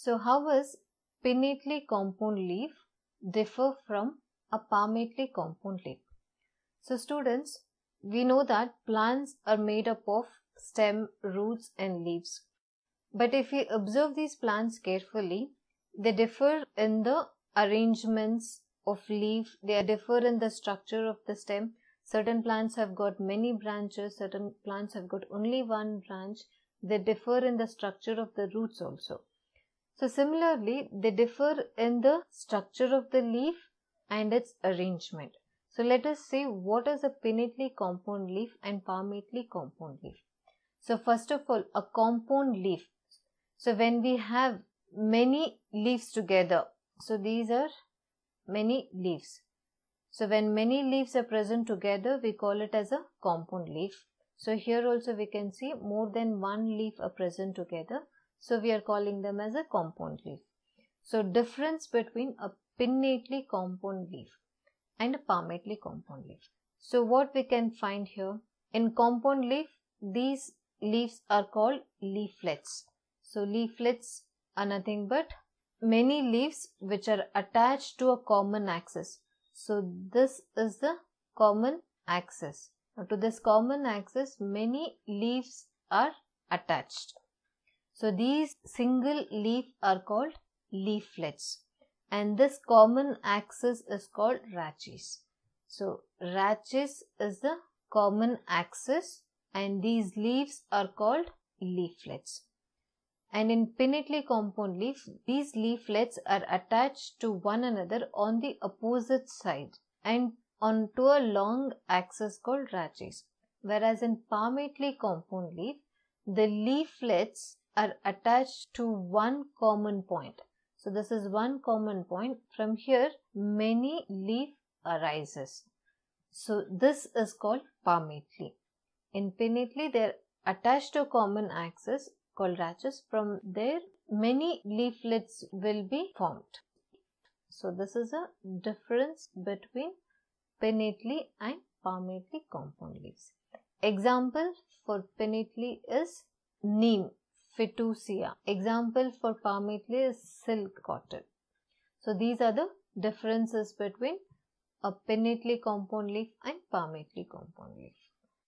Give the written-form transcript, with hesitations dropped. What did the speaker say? So how does pinnately compound leaf differ from a palmately compound leaf? So students, we know that plants are made up of stem, roots and leaves. But if we observe these plants carefully, they differ in the arrangements of leaf, they differ in the structure of the stem. Certain plants have got many branches, certain plants have got only one branch. They differ in the structure of the roots also. So similarly, they differ in the structure of the leaf and its arrangement. So let us see what is a pinnately compound leaf and palmately compound leaf. So first of all, a compound leaf. So when we have many leaves together, so these are many leaves. So when many leaves are present together, we call it as a compound leaf. So here also we can see more than one leaf are present together. So we are calling them as a compound leaf. So difference between a pinnately compound leaf and a palmately compound leaf. So what we can find here, in compound leaf, these leaves are called leaflets. So leaflets are nothing but many leaves which are attached to a common axis. So this is the common axis. Now to this common axis, many leaves are attached. So these single leaf are called leaflets, and this common axis is called rachis. So rachis is the common axis and these leaves are called leaflets. And in pinnately compound leaf, these leaflets are attached to one another on the opposite side and onto a long axis called rachis. Whereas in palmately compound leaf, the leaflets are attached to one common point. So this is one common point. From here, many leaf arises. So this is called palmately. In pinnately, they are attached to a common axis called rachis. From there, many leaflets will be formed. So this is a difference between pinnately and palmately compound leaves. Example for pinnately is neem, Fetucia. Example for palmately is silk cotton. So these are the differences between a pinnately compound leaf and palmately compound leaf.